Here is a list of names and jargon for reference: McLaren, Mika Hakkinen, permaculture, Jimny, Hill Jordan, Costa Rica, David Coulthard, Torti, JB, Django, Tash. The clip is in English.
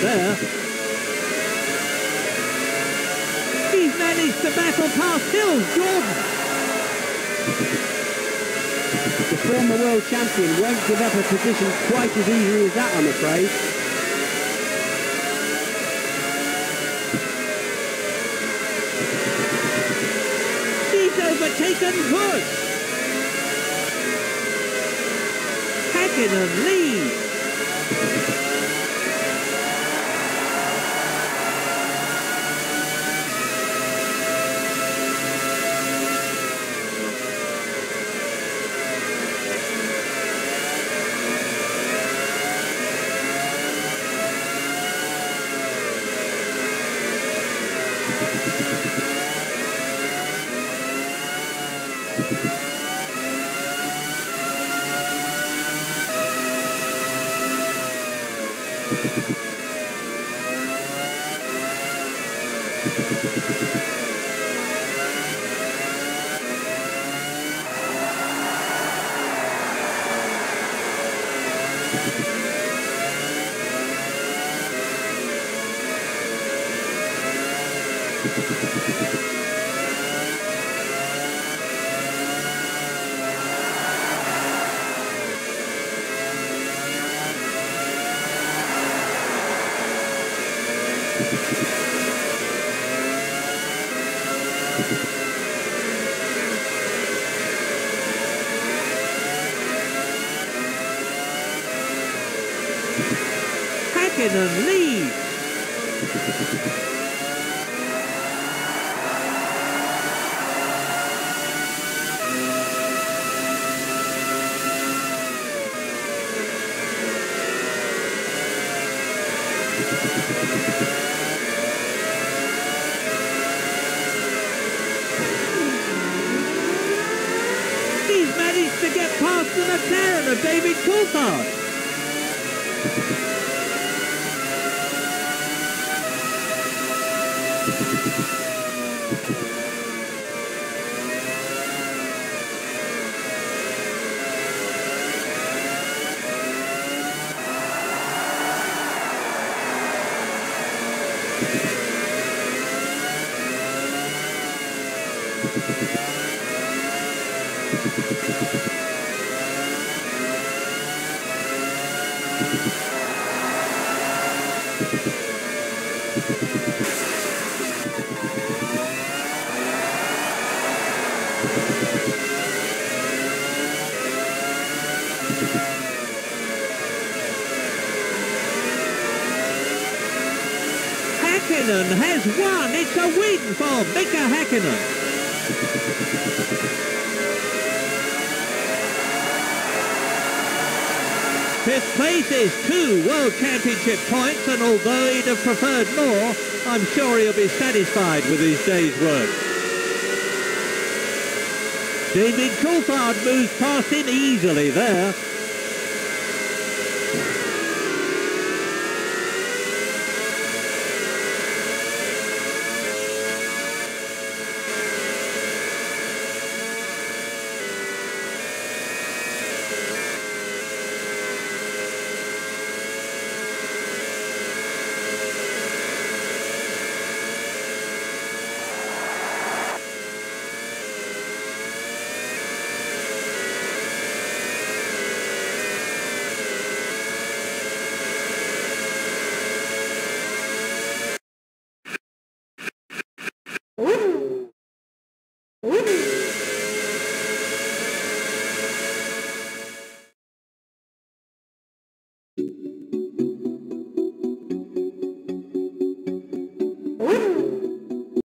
There. He's managed to battle past Hill Jordan. The former world champion won't give up a position quite as easily as that, I'm afraid. He's overtaken Wood. Hakkinen leads. Hakkinen leads. He's managed to get past the McLaren of David Coulthard. Hakkinen has won. It's a win for Mika Hakkinen. Fifth place is 2 World Championship points, and although he'd have preferred more, I'm sure he'll be satisfied with his day's work. David Coulthard moves past him easily there. Ooh.